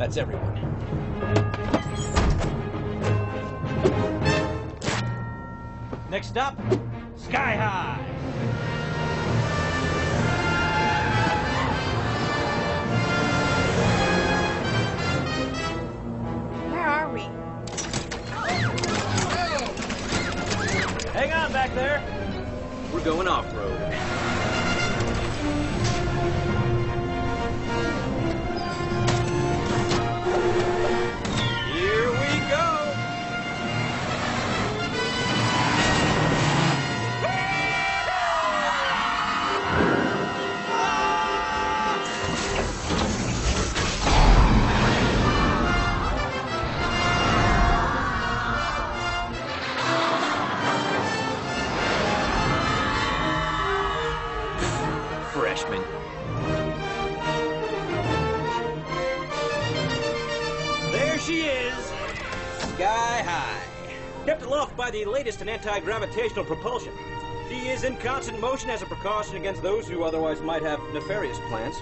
That's everyone. Next up, Sky High. Where are we? Hang on back there. We're going off-road. Freshman. There she is, Sky High. Kept aloft by the latest in anti-gravitational propulsion. She is in constant motion as a precaution against those who otherwise might have nefarious plans.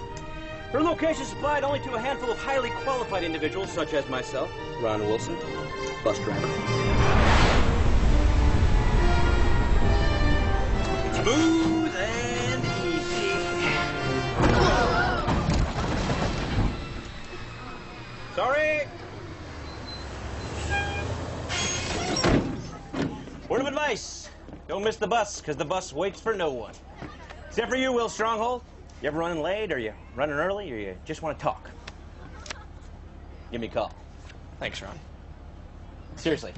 Her location is supplied only to a handful of highly qualified individuals such as myself, Ron Wilson, bus driver. Smooth and easy. Sorry. Word of advice, don't miss the bus, because the bus waits for no one. Except for you, Will Stronghold. You ever running late, or you running early, or you just want to talk? Give me a call. Thanks, Ron. Seriously.